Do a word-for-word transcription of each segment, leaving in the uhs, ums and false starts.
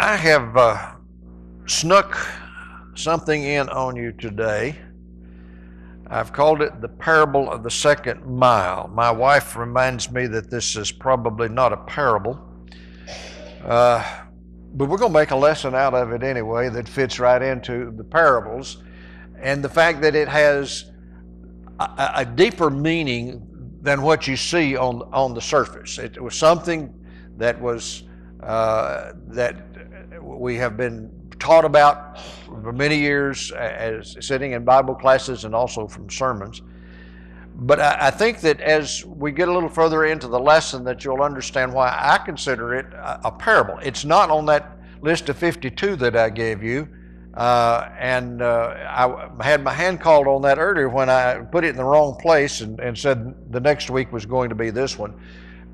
I have uh, snuck something in on you today. I've called it the parable of the second mile. My wife reminds me that this is probably not a parable, uh, but we're going to make a lesson out of it anyway that fits right into the parables and the fact that it has a, a deeper meaning than what you see on, on the surface. It was something that was uh, that we have been taught about for many years as sitting in Bible classes and also from sermons. But I, I think that as we get a little further into the lesson that you'll understand why I consider it a, a parable. It's not on that list of fifty-two that I gave you. Uh, and uh, I had my hand called on that earlier when I put it in the wrong place and, and said the next week was going to be this one.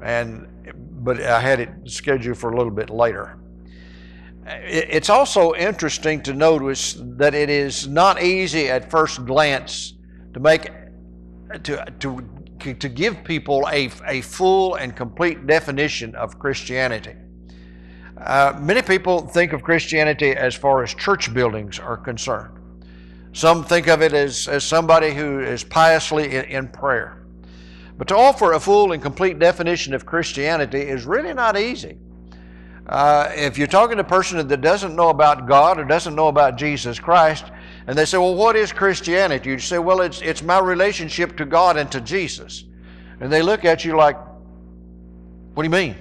And but I had it scheduled for a little bit later. It's also interesting to notice that it is not easy at first glance to make to to to give people a a full and complete definition of Christianity. Uh, many people think of Christianity as far as church buildings are concerned. Some think of it as as somebody who is piously in, in prayer. But to offer a full and complete definition of Christianity is really not easy. Uh, if you're talking to a person that doesn't know about God or doesn't know about Jesus Christ, and they say, well, what is Christianity? You say, well, it's, it's my relationship to God and to Jesus. And they look at you like, what do you mean?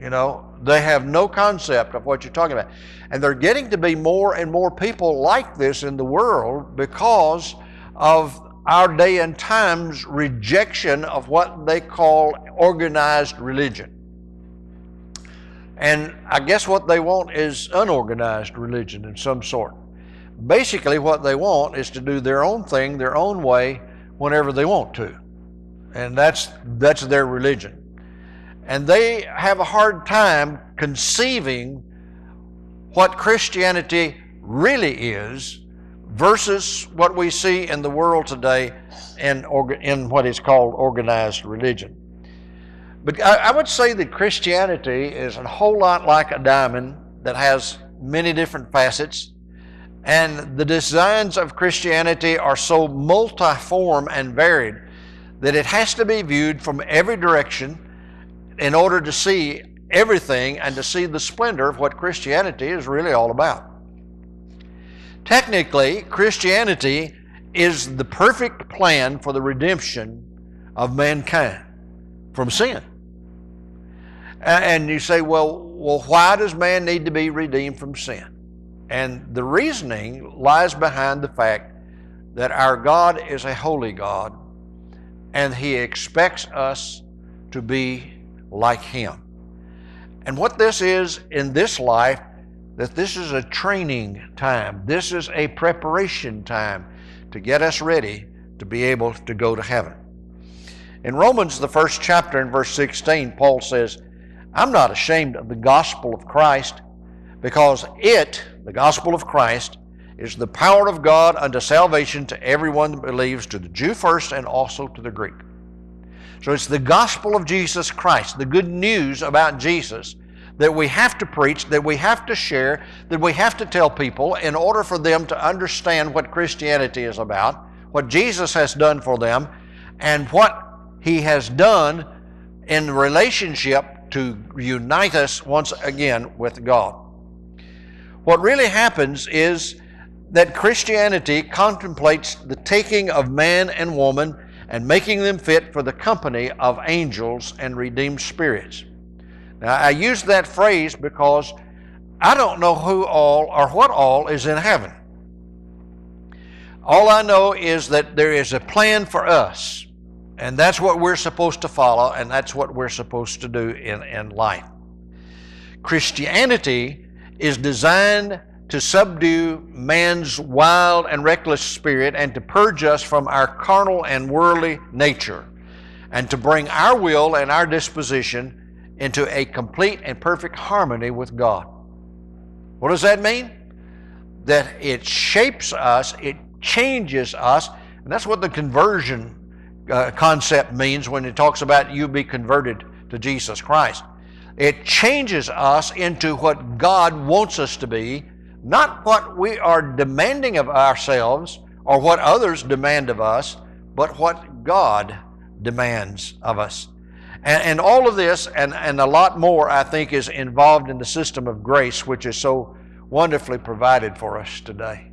You know, they have no concept of what you're talking about. And they're getting to be more and more people like this in the world because of our day and time's rejection of what they call organized religion. And I guess what they want is unorganized religion in some sort. Basically, what they want is to do their own thing, their own way, whenever they want to. And that's, that's their religion. And they have a hard time conceiving what Christianity really is versus what we see in the world today in, in what is called organized religion. But I would say that Christianity is a whole lot like a diamond that has many different facets, and the designs of Christianity are so multiform and varied that it has to be viewed from every direction in order to see everything and to see the splendor of what Christianity is really all about. Technically, Christianity is the perfect plan for the redemption of mankind from sin. And you say, well, well, why does man need to be redeemed from sin? And the reasoning lies behind the fact that our God is a holy God, and He expects us to be like Him. And what this is in this life, that this is a training time. This is a preparation time to get us ready to be able to go to heaven. In Romans, the first chapter in verse sixteen, Paul says, I'm not ashamed of the gospel of Christ, because it, the gospel of Christ, is the power of God unto salvation to everyone that believes, to the Jew first and also to the Greek. So it's the gospel of Jesus Christ, the good news about Jesus, that we have to preach, that we have to share, that we have to tell people in order for them to understand what Christianity is about, what Jesus has done for them, and what He has done in relationship to unite us once again with God. What really happens is that Christianity contemplates the taking of man and woman and making them fit for the company of angels and redeemed spirits. Now, I use that phrase because I don't know who all or what all is in heaven. All I know is that there is a plan for us. And that's what we're supposed to follow, and that's what we're supposed to do in, in life. Christianity is designed to subdue man's wild and reckless spirit and to purge us from our carnal and worldly nature and to bring our will and our disposition into a complete and perfect harmony with God. What does that mean? That it shapes us, it changes us, and that's what the conversion Uh, concept means when it talks about you be converted to Jesus Christ. It changes us into what God wants us to be, not what we are demanding of ourselves or what others demand of us, but what God demands of us. And, and all of this and, and a lot more, I think, is involved in the system of grace, which is so wonderfully provided for us today.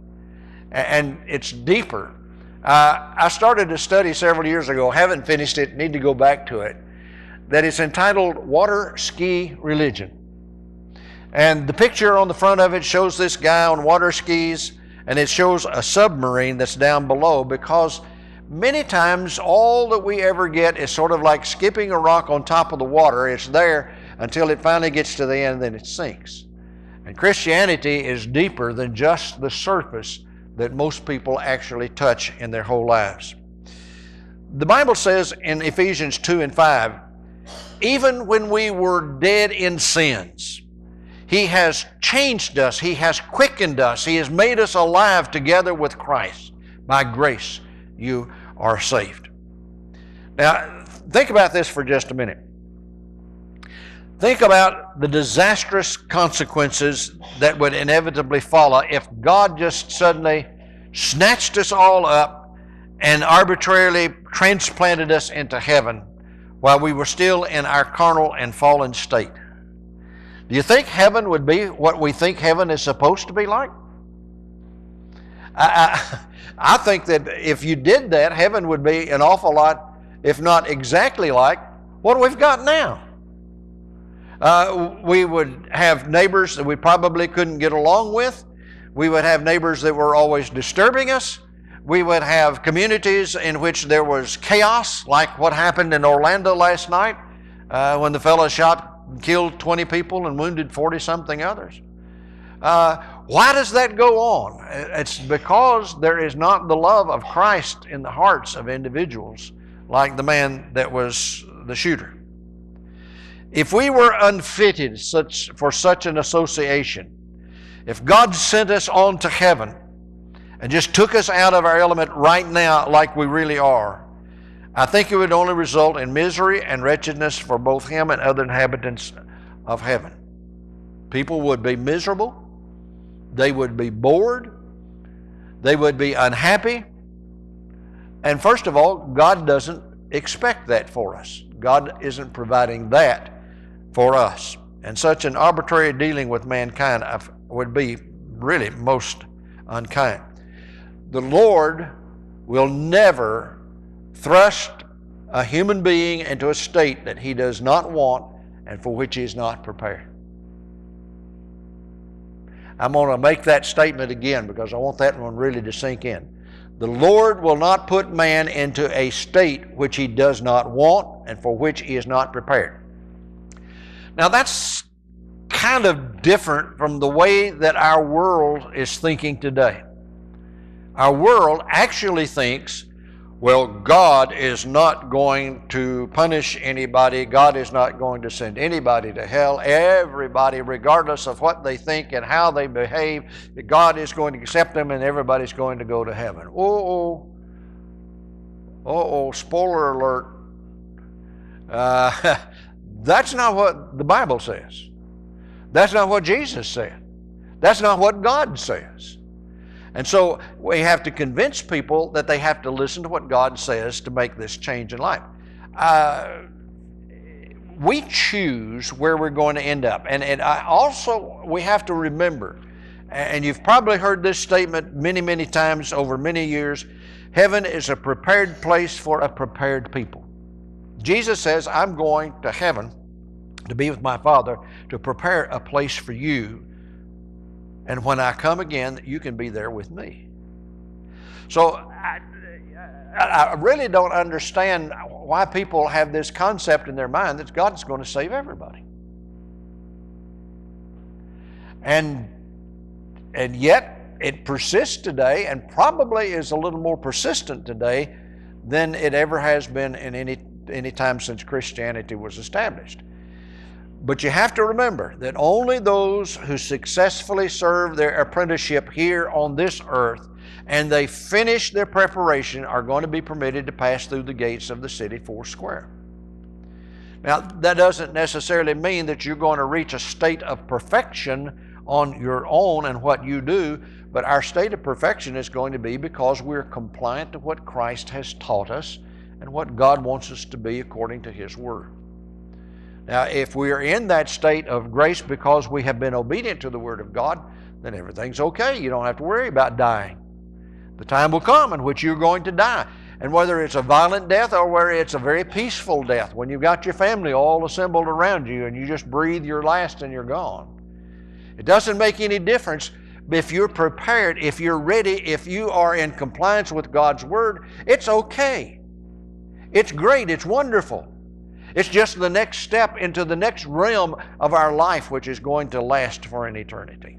And, and it's deeper. Uh, I started a study several years ago, haven't finished it, need to go back to it, that is entitled Water Ski Religion. And the picture on the front of it shows this guy on water skis, and it shows a submarine that's down below, because many times all that we ever get is sort of like skipping a rock on top of the water. It's there until it finally gets to the end, then it sinks. And Christianity is deeper than just the surface that most people actually touch in their whole lives. The Bible says in Ephesians two and five, even when we were dead in sins, He has changed us, He has quickened us, He has made us alive together with Christ. By grace, you are saved. Now, think about this for just a minute. Think about the disastrous consequences that would inevitably follow if God just suddenly snatched us all up and arbitrarily transplanted us into heaven while we were still in our carnal and fallen state. Do you think heaven would be what we think heaven is supposed to be like? I, I, I think that if you did that, heaven would be an awful lot, if not exactly like what we've got now. Uh, we would have neighbors that we probably couldn't get along with. We would have neighbors that were always disturbing us. We would have communities in which there was chaos, like what happened in Orlando last night uh, when the fellow shot and killed twenty people and wounded forty-something others. Uh, why does that go on? It's because there is not the love of Christ in the hearts of individuals, like the man that was the shooter. If we were unfitted such, for such an association, if God sent us on to heaven and just took us out of our element right now like we really are, I think it would only result in misery and wretchedness for both him and other inhabitants of heaven. People would be miserable. They would be bored. They would be unhappy. And first of all, God doesn't expect that for us. God isn't providing that for us. And such an arbitrary dealing with mankind would be really most unkind. The Lord will never thrust a human being into a state that He does not want and for which He is not prepared. I'm going to make that statement again because I want that one really to sink in. The Lord will not put man into a state which he does not want and for which he is not prepared. Now that's kind of different from the way that our world is thinking today. Our world actually thinks, well, God is not going to punish anybody. God is not going to send anybody to hell. Everybody, regardless of what they think and how they behave, God is going to accept them and everybody's going to go to heaven. Oh, oh, oh, oh, spoiler alert. Uh, that's not what the Bible says. That's not what Jesus said. That's not what God says. And so we have to convince people that they have to listen to what God says to make this change in life. Uh, we choose where we're going to end up. And, and I also, we have to remember, and you've probably heard this statement many, many times over many years, heaven is a prepared place for a prepared people. Jesus says, I'm going to heaven to be with my Father to prepare a place for you. And when I come again, you can be there with me. So I, I really don't understand why people have this concept in their mind that God is going to save everybody. And, and yet it persists today and probably is a little more persistent today than it ever has been in any, any time since Christianity was established. But you have to remember that only those who successfully serve their apprenticeship here on this earth and they finish their preparation are going to be permitted to pass through the gates of the city foursquare. Now, that doesn't necessarily mean that you're going to reach a state of perfection on your own and what you do, but our state of perfection is going to be because we're compliant to what Christ has taught us and what God wants us to be according to His Word. Now, if we are in that state of grace because we have been obedient to the Word of God, then everything's okay. You don't have to worry about dying. The time will come in which you're going to die. And whether it's a violent death or whether it's a very peaceful death, when you've got your family all assembled around you and you just breathe your last and you're gone. It doesn't make any difference if you're prepared, if you're ready, if you are in compliance with God's Word. It's okay. It's great. It's wonderful. It's just the next step into the next realm of our life, which is going to last for an eternity.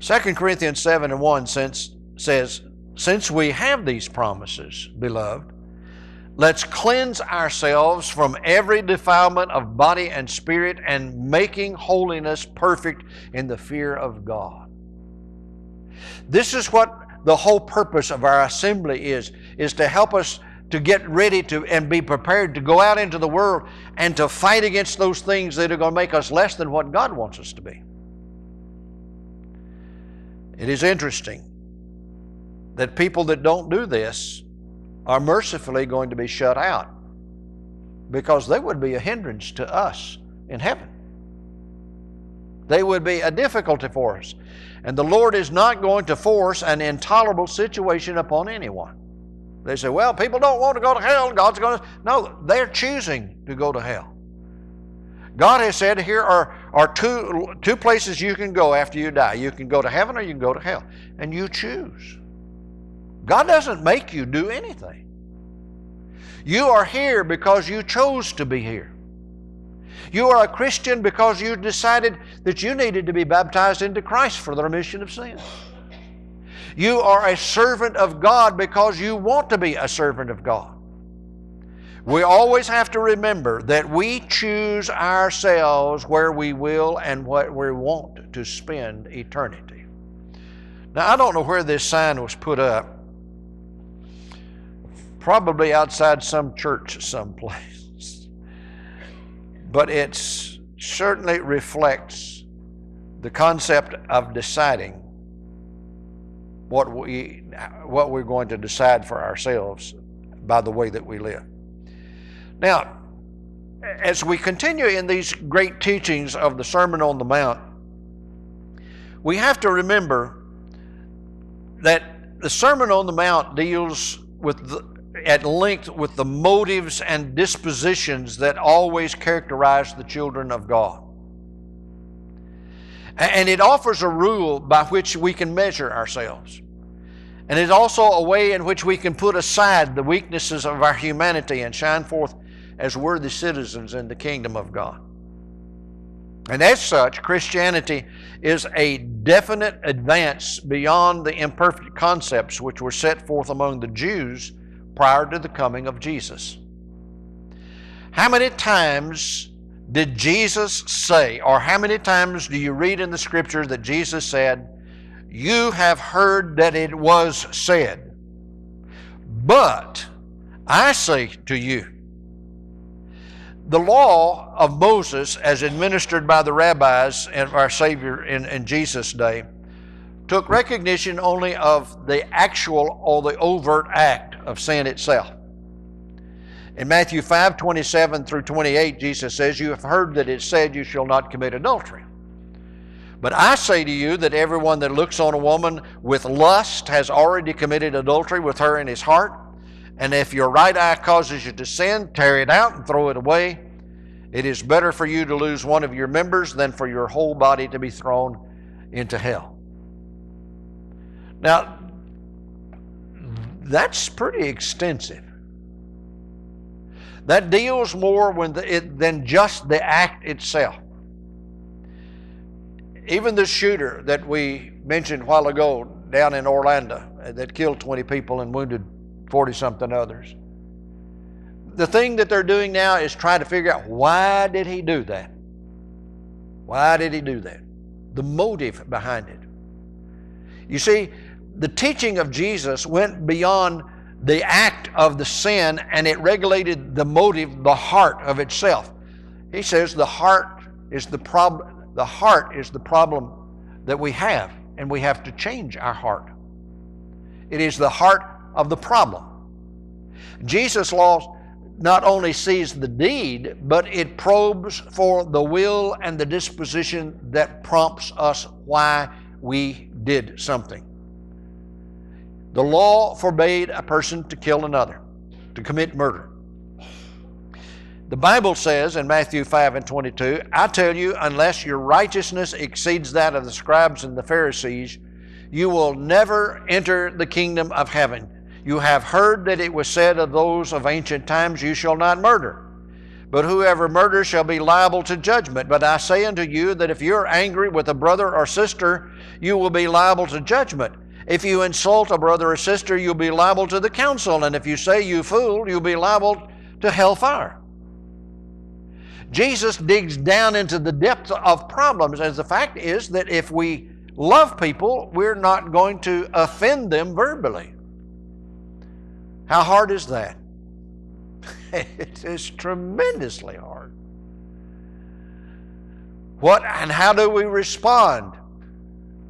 Second Corinthians seven and one says, "Since we have these promises, beloved, let's cleanse ourselves from every defilement of body and spirit and making holiness perfect in the fear of God." This is what the whole purpose of our assembly is, is to help us to get ready to and be prepared to go out into the world and to fight against those things that are going to make us less than what God wants us to be. It is interesting that people that don't do this are mercifully going to be shut out because they would be a hindrance to us in heaven. They would be a difficulty for us. And the Lord is not going to force an intolerable situation upon anyone. They say, well, people don't want to go to hell. God's going to... No, they're choosing to go to hell. God has said here are, are two, two places you can go after you die. You can go to heaven or you can go to hell. And you choose. God doesn't make you do anything. You are here because you chose to be here. You are a Christian because you decided that you needed to be baptized into Christ for the remission of sins. You are a servant of God because you want to be a servant of God. We always have to remember that we choose ourselves where we will and what we want to spend eternity. Now, I don't know where this sign was put up. Probably outside some church someplace. But it certainly reflects the concept of deciding what, we, what we're going to decide for ourselves by the way that we live. Now, as we continue in these great teachings of the Sermon on the Mount, we have to remember that the Sermon on the Mount deals with the at length with the motives and dispositions that always characterize the children of God. And it offers a rule by which we can measure ourselves. And it's also a way in which we can put aside the weaknesses of our humanity and shine forth as worthy citizens in the kingdom of God. And as such, Christianity is a definite advance beyond the imperfect concepts which were set forth among the Jews prior to the coming of Jesus. How many times did Jesus say, or how many times do you read in the Scripture that Jesus said, "You have heard that it was said, but I say to you"? The law of Moses, as administered by the rabbis and our Savior in, in Jesus' day, took recognition only of the actual or the overt act of sin itself. In Matthew five, twenty-seven through twenty-eight, Jesus says, "You have heard that it said, you shall not commit adultery. But I say to you that everyone that looks on a woman with lust has already committed adultery with her in his heart. And if your right eye causes you to sin, tear it out and throw it away. It is better for you to lose one of your members than for your whole body to be thrown into hell." Now, that's pretty extensive. That deals more with it than just the act itself. Even the shooter that we mentioned a while ago down in Orlando that killed twenty people and wounded forty-something others. The thing that they're doing now is trying to figure out, why did he do that? Why did he do that? The motive behind it. You see, the teaching of Jesus went beyond the act of the sin, and it regulated the motive, the heart of itself. He says the heart is the problem, the heart is the problem that we have, and we have to change our heart. It is the heart of the problem. Jesus' law not only sees the deed, but it probes for the will and the disposition that prompts us why we did something. The law forbade a person to kill another, to commit murder. The Bible says in Matthew five and twenty-two, "I tell you, unless your righteousness exceeds that of the scribes and the Pharisees, you will never enter the kingdom of heaven. You have heard that it was said of those of ancient times, you shall not murder. But whoever murders shall be liable to judgment. But I say unto you that if you're angry with a brother or sister, you will be liable to judgment. If you insult a brother or sister, you'll be liable to the council. And if you say, you fool, you'll be liable to hellfire." Jesus digs down into the depth of problems, as the fact is that if we love people, we're not going to offend them verbally. How hard is that? It is tremendously hard. What and how do we respond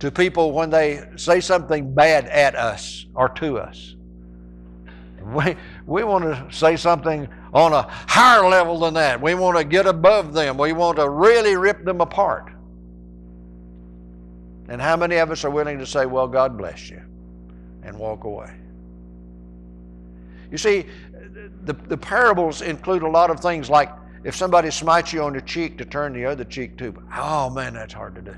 to people when they say something bad at us or to us? We, we want to say something on a higher level than that. We want to get above them. We want to really rip them apart. And how many of us are willing to say, "Well, God bless you," and walk away? You see, the, the parables include a lot of things, like if somebody smites you on the cheek, to turn the other cheek to. Oh, man, that's hard to do.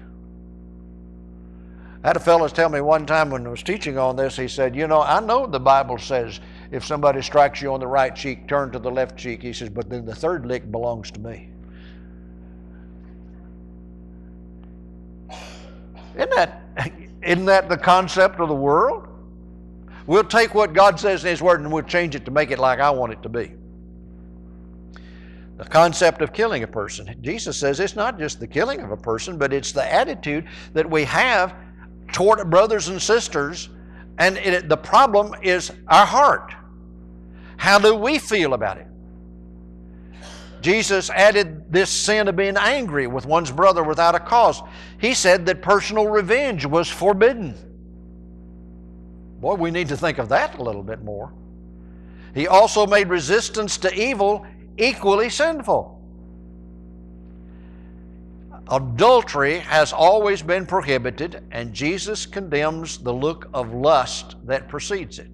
I had a fellow tell me one time when I was teaching on this, he said, "You know, I know the Bible says if somebody strikes you on the right cheek, turn to the left cheek." He says, "But then the third lick belongs to me." Isn't that, isn't that the concept of the world? We'll take what God says in His Word and we'll change it to make it like I want it to be. The concept of killing a person. Jesus says it's not just the killing of a person, but it's the attitude that we have toward brothers and sisters, and it, the problem is our heart. How do we feel about it? Jesus added this sin of being angry with one's brother without a cause. He said that personal revenge was forbidden. Boy, we need to think of that a little bit more. He also made resistance to evil equally sinful. Adultery has always been prohibited, and Jesus condemns the look of lust that precedes it.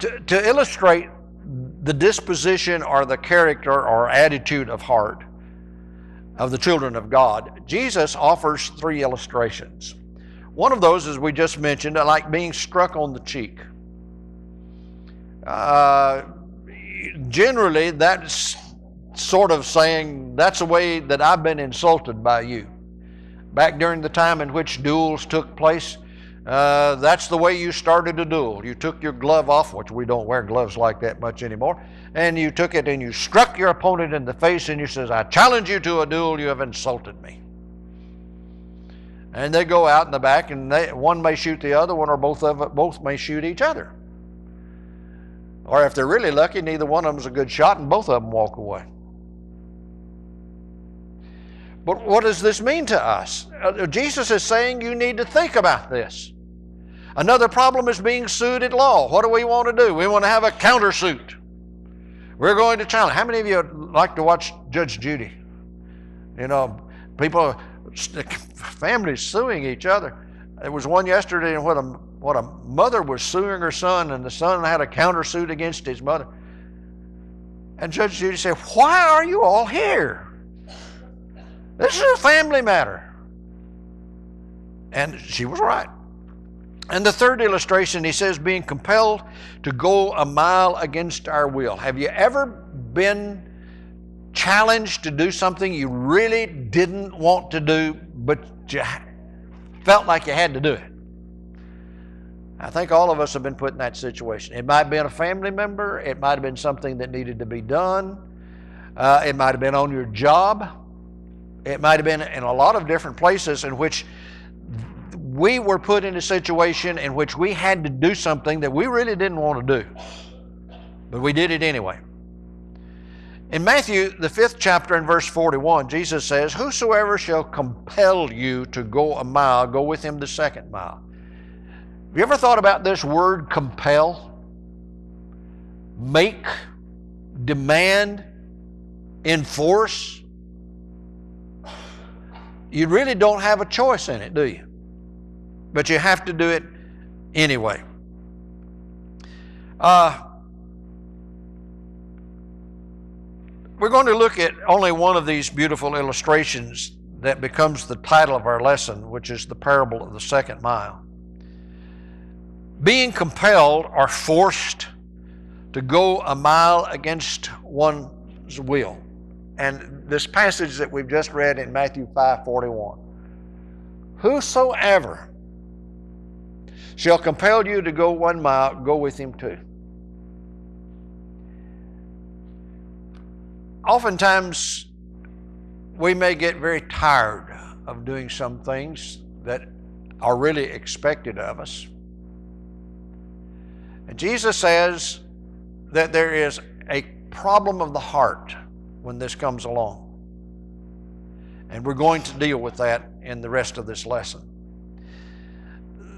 To, to illustrate the disposition or the character or attitude of heart of the children of God, Jesus offers three illustrations. One of those, as we just mentioned, like being struck on the cheek. Uh, generally, that's sort of saying, that's the way that I've been insulted by you. Back during the time in which duels took place, Uh, that's the way you started a duel. You took your glove off, which we don't wear gloves like that much anymore, and you took it and you struck your opponent in the face, and you says, "I challenge you to a duel. You have insulted me." And they go out in the back, and they, one may shoot the other one, or both of both may shoot each other. Or if they're really lucky, neither one of them's a good shot, and both of them walk away. But what does this mean to us? Uh, Jesus is saying you need to think about this. Another problem is being sued at law. What do we want to do? We want to have a countersuit. We're going to challenge. How many of you like to watch Judge Judy? You know, people, families suing each other. There was one yesterday in what a, what a mother was suing her son, and the son had a countersuit against his mother. And Judge Judy said, "Why are you all here? This is a family matter." And she was right. And the third illustration, he says, being compelled to go a mile against our will. Have you ever been challenged to do something you really didn't want to do, but you felt like you had to do it? I think all of us have been put in that situation. It might have been a family member. It might have been something that needed to be done. Uh, it might have been on your job. It might have been in a lot of different places in which we were put in a situation in which we had to do something that we really didn't want to do, but we did it anyway. In Matthew, the fifth chapter and verse forty-one, Jesus says, "Whosoever shall compel you to go a mile, go with him the second mile." Have you ever thought about this word compel? Make, demand, enforce. You really don't have a choice in it, do you? But you have to do it anyway. Uh, We're going to look at only one of these beautiful illustrations that becomes the title of our lesson, which is the parable of the second mile. Being compelled or forced to go a mile against one's will. And this passage that we've just read in Matthew five forty-one. Whosoever shall compel you to go one mile, go with him too. Oftentimes, we may get very tired of doing some things that are really expected of us. And Jesus says that there is a problem of the heart when this comes along. And we're going to deal with that in the rest of this lesson.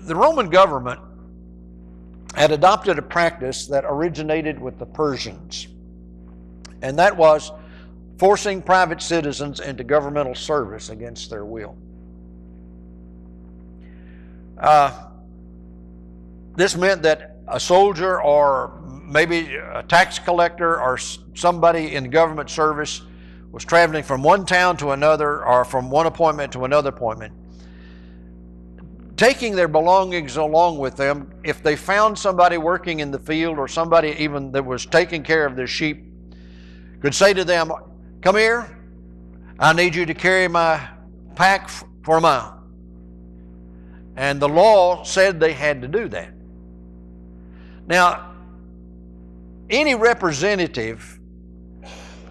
The Roman government had adopted a practice that originated with the Persians. And that was forcing private citizens into governmental service against their will. Uh, this meant that a soldier or maybe a tax collector or somebody in government service was traveling from one town to another or from one appointment to another appointment, taking their belongings along with them. If they found somebody working in the field or somebody even that was taking care of their sheep, could say to them, "Come here, I need you to carry my pack for a mile." And the law said they had to do that. Now, any representative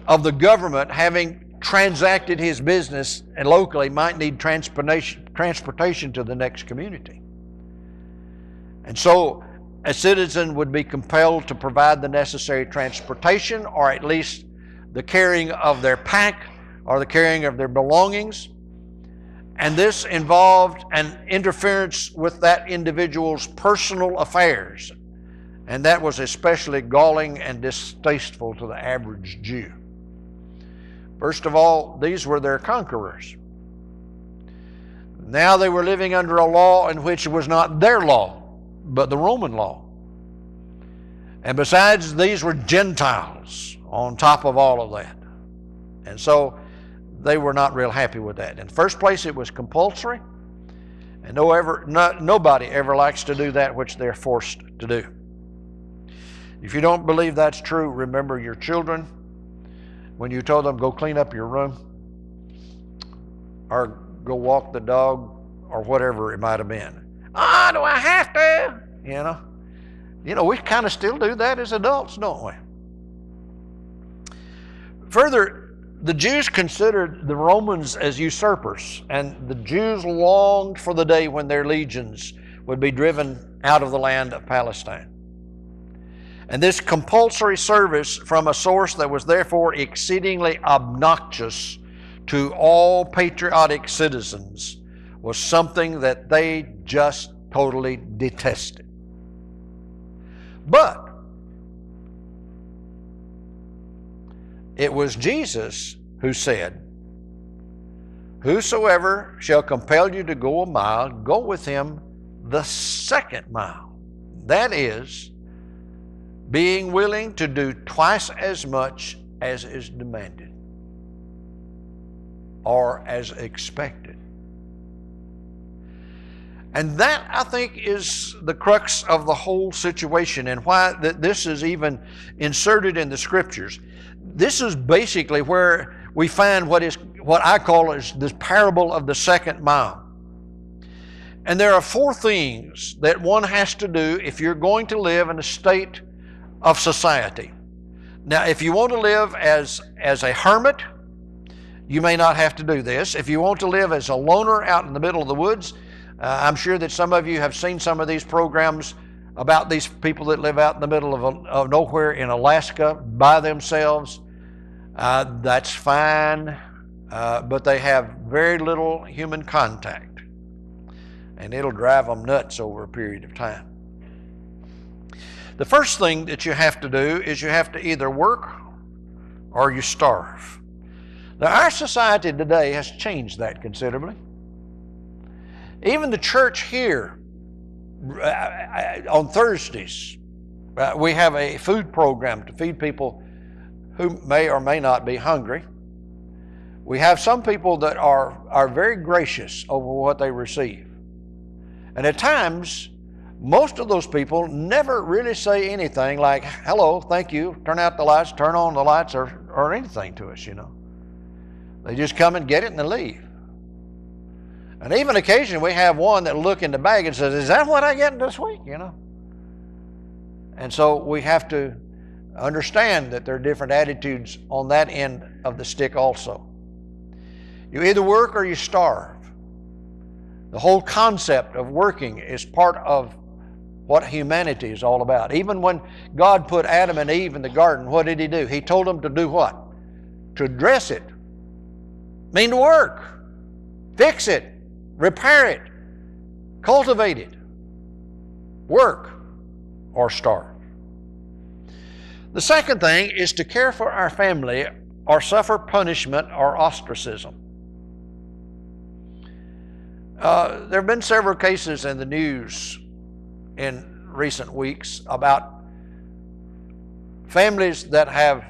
of the government having transacted his business and locally might need transportation, transportation to the next community. And so a citizen would be compelled to provide the necessary transportation, or at least the carrying of their pack or the carrying of their belongings. And this involved an interference with that individual's personal affairs. And that was especially galling and distasteful to the average Jew. First of all, these were their conquerors. Now they were living under a law in which it was not their law, but the Roman law. And besides, these were Gentiles on top of all of that. And so they were not real happy with that. In the first place, it was compulsory, and no ever, no, nobody ever likes to do that which they're forced to do. If you don't believe that's true, remember your children. When you told them, "Go clean up your room," or "Go walk the dog," or whatever it might have been. "Oh, do I have to?" You know, you know, we kind of still do that as adults, don't we? Further, the Jews considered the Romans as usurpers, and the Jews longed for the day when their legions would be driven out of the land of Palestine. And this compulsory service from a source that was therefore exceedingly obnoxious to all patriotic citizens was something that they just totally detested. But it was Jesus who said, "Whosoever shall compel you to go a mile, go with him the second mile." That is, being willing to do twice as much as is demanded or as expected. And that, I think, is the crux of the whole situation and why that this is even inserted in the Scriptures. This is basically where we find what is what I call is this parable of the second mile. And there are four things that one has to do if you're going to live in a state of society. Now, if you want to live as, as a hermit, you may not have to do this. If you want to live as a loner out in the middle of the woods, Uh, I'm sure that some of you have seen some of these programs about these people that live out in the middle of, a, of nowhere in Alaska by themselves. Uh, that's fine, uh, but they have very little human contact, and it'll drive them nuts over a period of time. The first thing that you have to do is you have to either work or you starve. Now, our society today has changed that considerably. Even the church here on Thursdays, we have a food program to feed people who may or may not be hungry. We have some people that are, are very gracious over what they receive. And at times, most of those people never really say anything like, hello, thank you, turn out the lights, turn on the lights, or, or anything to us, you know. They just come and get it and they leave. And even occasionally we have one that look in the bag and says, is that what I get this week, you know? And so we have to understand that there are different attitudes on that end of the stick also. You either work or you starve. The whole concept of working is part of what humanity is all about. Even when God put Adam and Eve in the garden, what did He do? He told them to do what? To dress it. Mean to work. Fix it. Repair it. Cultivate it. Work or starve. The second thing is to care for our family or suffer punishment or ostracism. Uh, there have been several cases in the news in recent weeks about families that have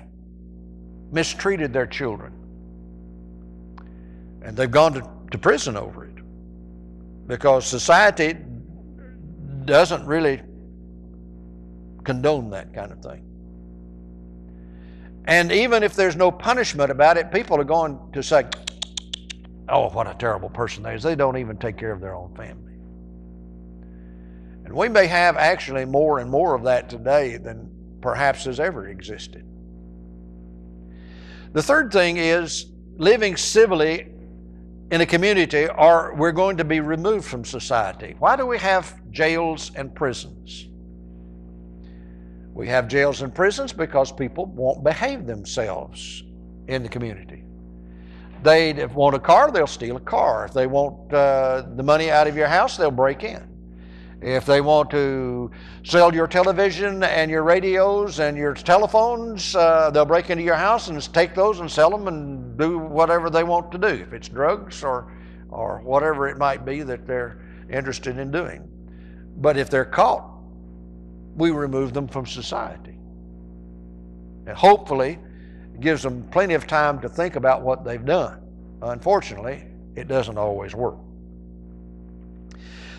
mistreated their children. And they've gone to, to prison over it because society doesn't really condone that kind of thing. And even if there's no punishment about it, people are going to say, oh, what a terrible person that is. They don't even take care of their own family. And we may have actually more and more of that today than perhaps has ever existed. The third thing is living civilly in a community, or we're going to be removed from society. Why do we have jails and prisons? We have jails and prisons because people won't behave themselves in the community. They want a car, they'll steal a car. If they want uh, the money out of your house, they'll break in. If they want to sell your television and your radios and your telephones, uh, they'll break into your house and take those and sell them and do whatever they want to do, if it's drugs or, or whatever it might be that they're interested in doing. But if they're caught, we remove them from society. And hopefully, it gives them plenty of time to think about what they've done. Unfortunately, it doesn't always work.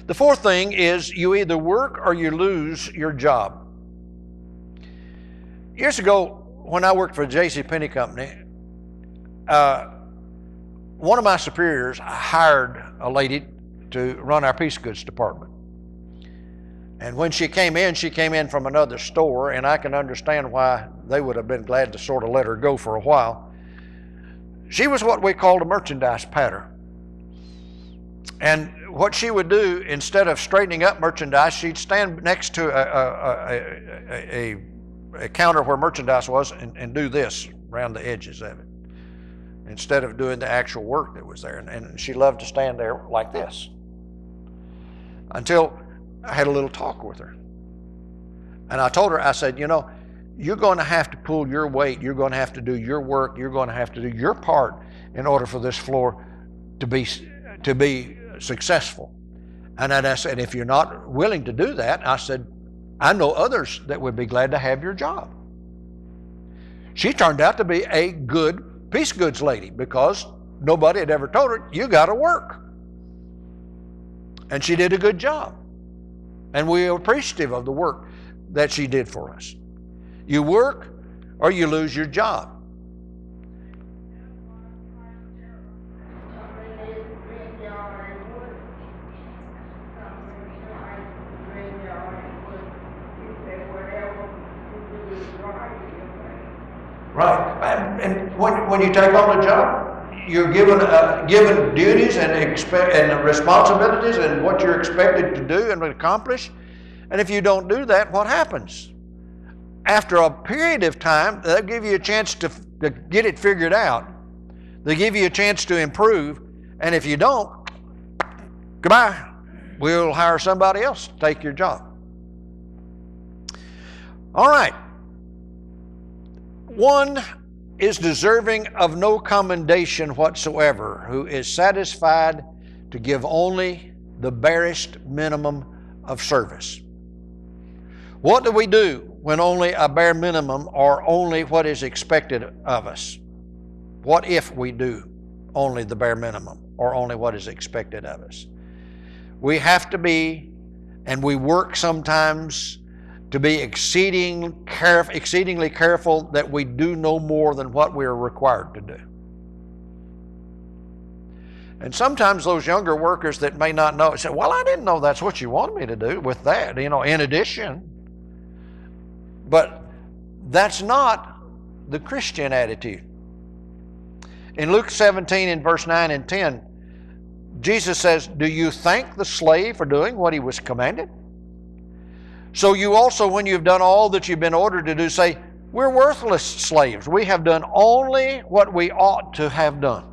The fourth thing is you either work or you lose your job. Years ago, when I worked for a J C Penney company, uh, one of my superiors hired a lady to run our piece goods department. And when she came in, she came in from another store, and I can understand why they would have been glad to sort of let her go for a while. She was what we called a merchandise patter. And what she would do, instead of straightening up merchandise, she'd stand next to a, a, a, a, a counter where merchandise was and, and do this around the edges of it, instead of doing the actual work that was there. And, and she loved to stand there like this until I had a little talk with her. And I told her, I said, you know, you're going to have to pull your weight. You're going to have to do your work. You're going to have to do your part in order for this floor to be to be successful. And I said, if you're not willing to do that, I said, I know others that would be glad to have your job. She turned out to be a good piece goods lady because nobody had ever told her, you got to work. And she did a good job. And we are appreciative of the work that she did for us. You work or you lose your job. Right. And when, when you take on a job, you're given uh, given duties and expect and responsibilities and what you're expected to do and accomplish. And if you don't do that, what happens? After a period of time, they'll give you a chance to, to get it figured out. They give you a chance to improve. And if you don't, goodbye. We'll hire somebody else to take your job. All right. One is deserving of no commendation whatsoever, who is satisfied to give only the barest minimum of service. What do we do when only a bare minimum or only what is expected of us? What if we do only the bare minimum or only what is expected of us? We have to be, and we work sometimes to be exceeding caref- exceedingly careful that we do no more than what we are required to do. And sometimes those younger workers that may not know say, well, I didn't know that's what you wanted me to do with that, you know, in addition. But that's not the Christian attitude. In Luke seventeen in verse nine and ten, Jesus says, do you thank the slave for doing what he was commanded? So you also, when you've done all that you've been ordered to do, say, we're worthless slaves. We have done only what we ought to have done.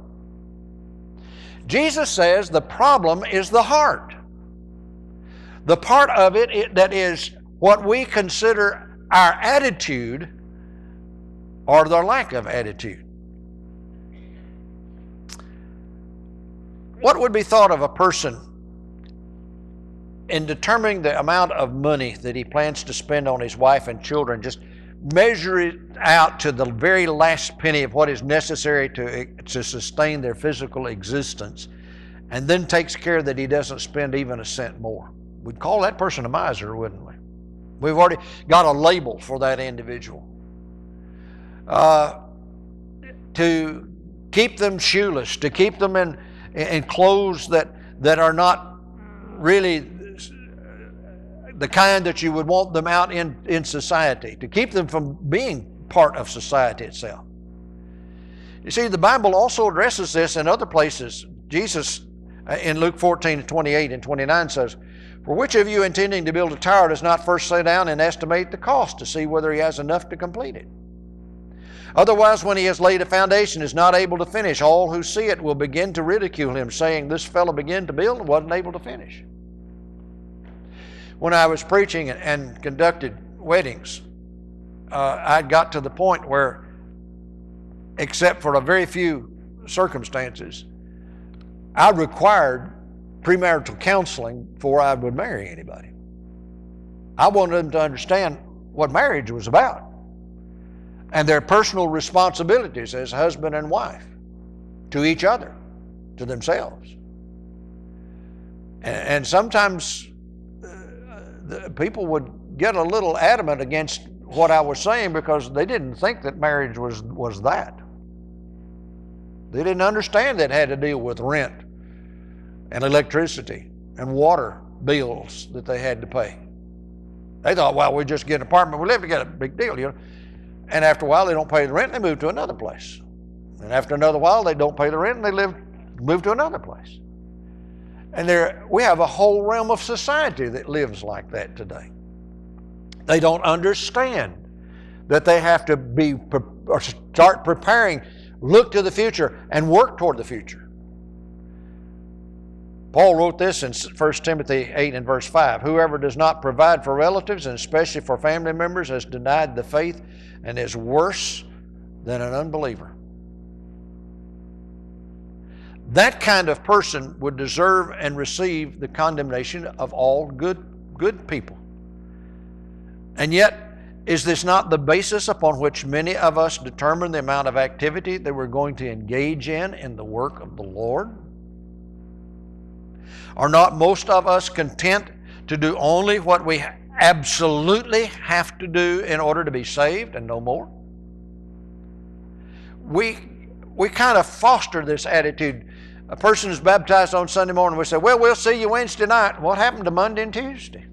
Jesus says the problem is the heart. The part of it, it that is what we consider our attitude or their lack of attitude. What would be thought of a person in determining the amount of money that he plans to spend on his wife and children? Just measure it out to the very last penny of what is necessary to, to sustain their physical existence, and then takes care that he doesn't spend even a cent more. We'd call that person a miser, wouldn't we? We've already got a label for that individual. Uh, to keep them shoeless, to keep them in, in clothes that, that are not really the kind that you would want them out in, in society, to keep them from being part of society itself. You see, the Bible also addresses this in other places. Jesus in Luke fourteen, twenty-eight and twenty-nine says, for which of you intending to build a tower does not first sit down and estimate the cost to see whether he has enough to complete it? Otherwise, when he has laid a foundation, is not able to finish. All who see it will begin to ridicule him, saying, this fellow began to build and wasn't able to finish. When I was preaching and conducted weddings, uh, I got to the point where, except for a very few circumstances, I required premarital counseling before I would marry anybody. I wanted them to understand what marriage was about and their personal responsibilities as husband and wife to each other, to themselves. And, and sometimes the people would get a little adamant against what I was saying because they didn't think that marriage was, was that. They didn't understand that it had to deal with rent and electricity and water bills that they had to pay. They thought, well, we just get an apartment, we live together, big deal, you know. And after a while, they don't pay the rent, and they move to another place. And after another while, they don't pay the rent, and they live, move to another place. And there, we have a whole realm of society that lives like that today. They don't understand that they have to be or start preparing, look to the future, and work toward the future. Paul wrote this in First Timothy eight and verse five, whoever does not provide for relatives, and especially for family members, has denied the faith and is worse than an unbeliever. That kind of person would deserve and receive the condemnation of all good, good people. And yet, is this not the basis upon which many of us determine the amount of activity that we're going to engage in in the work of the Lord? Are not most of us content to do only what we absolutely have to do in order to be saved and no more? We, we kind of foster this attitude. A person is baptized on Sunday morning, we say, well, we'll see you Wednesday night. What happened to Monday and Tuesday?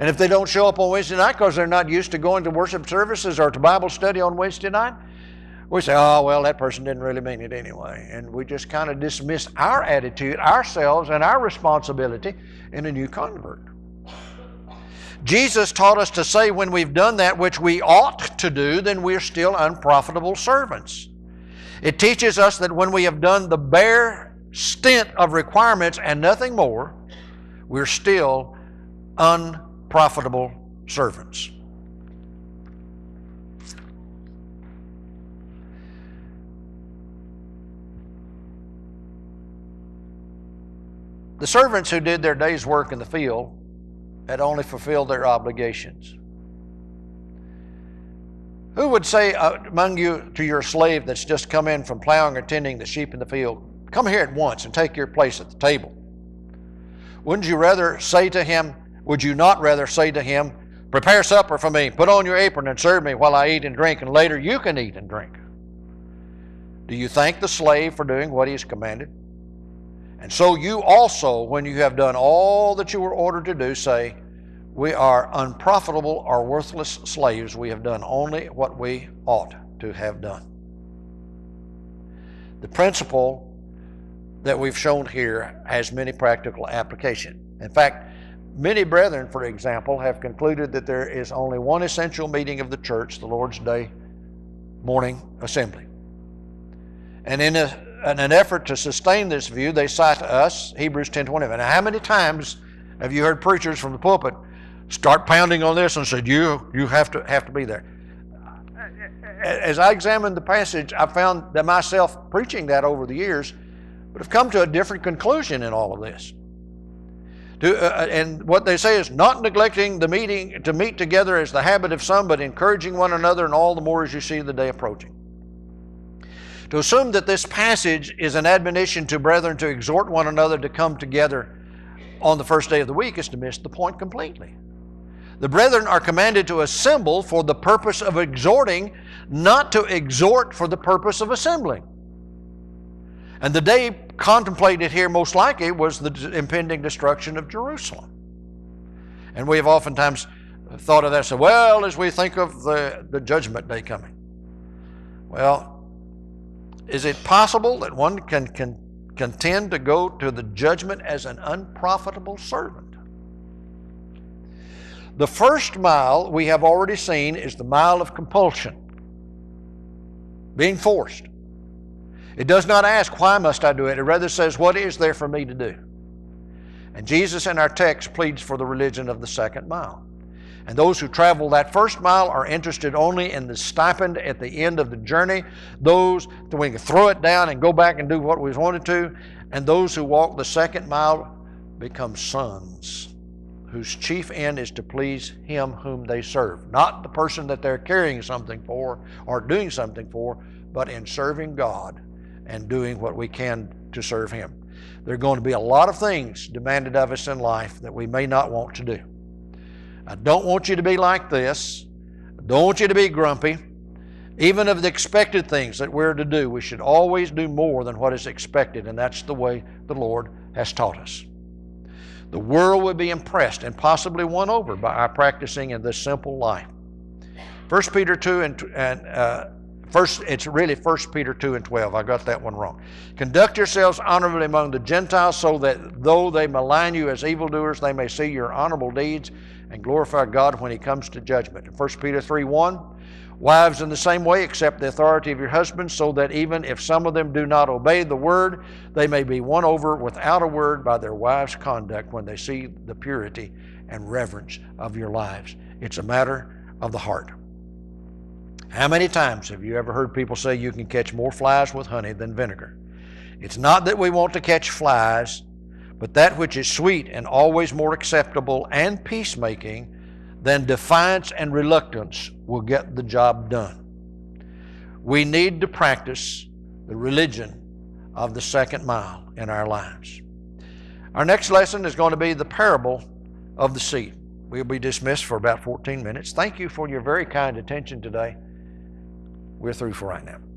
And if they don't show up on Wednesday night because they're not used to going to worship services or to Bible study on Wednesday night, we say, oh, well, that person didn't really mean it anyway. And we just kind of dismiss our attitude, ourselves, and our responsibility in a new convert. Jesus taught us to say when we've done that which we ought to do, then we're still unprofitable servants. It teaches us that when we have done the bare stint of requirements and nothing more, we're still unprofitable servants. The servants who did their day's work in the field had only fulfilled their obligations. Who would say among you to your slave that's just come in from plowing or tending the sheep in the field, come here at once and take your place at the table? Wouldn't you rather say to him, would you not rather say to him, prepare supper for me, put on your apron and serve me while I eat and drink, and later you can eat and drink? Do you thank the slave for doing what he is commanded? And so you also, when you have done all that you were ordered to do, say, we are unprofitable or worthless slaves. We have done only what we ought to have done. The principle that we've shown here has many practical applications. In fact, many brethren, for example, have concluded that there is only one essential meeting of the church, the Lord's Day morning assembly. And in a In an effort to sustain this view, they cite to us Hebrews ten twenty-one. Now, how many times have you heard preachers from the pulpit start pounding on this and said, you you have to have to be there? As I examined the passage, I found that myself preaching that over the years, but have come to a different conclusion in all of this. To, uh, and what they say is, not neglecting the meeting to meet together as the habit of some, but encouraging one another, and all the more as you see the day approaching. To assume that this passage is an admonition to brethren to exhort one another to come together on the first day of the week is to miss the point completely. The brethren are commanded to assemble for the purpose of exhorting, not to exhort for the purpose of assembling. And the day contemplated here most likely was the impending destruction of Jerusalem. And we have oftentimes thought of that and said, well, as we think of the, the judgment day coming. Well, is it possible that one can, can contend to go to the judgment as an unprofitable servant? The first mile we have already seen is the mile of compulsion, being forced. It does not ask, why must I do it? It rather says, what is there for me to do? And Jesus in our text pleads for the religion of the second mile. And those who travel that first mile are interested only in the stipend at the end of the journey. Those that we can throw it down and go back and do what we wanted to. And those who walk the second mile become sons, whose chief end is to please him whom they serve. Not the person that they're carrying something for or doing something for, but in serving God and doing what we can to serve him. There are going to be a lot of things demanded of us in life that we may not want to do. I don't want you to be like this. I don't want you to be grumpy. Even of the expected things that we're to do, we should always do more than what is expected, and that's the way the Lord has taught us. The world would be impressed and possibly won over by our practicing in this simple life. First Peter two and, and uh, first, it's really First Peter two and twelve. I got that one wrong. Conduct yourselves honorably among the Gentiles, so that though they malign you as evildoers, they may see your honorable deeds and glorify God when he comes to judgment. In First Peter three one, wives in the same way accept the authority of your husbands, so that even if some of them do not obey the word, they may be won over without a word by their wives' conduct when they see the purity and reverence of your lives. It's a matter of the heart. How many times have you ever heard people say you can catch more flies with honey than vinegar? It's not that we want to catch flies, but that which is sweet and always more acceptable and peacemaking than defiance and reluctance will get the job done. We need to practice the religion of the second mile in our lives. Our next lesson is going to be the parable of the seed. We'll be dismissed for about fourteen minutes. Thank you for your very kind attention today. We're through for right now.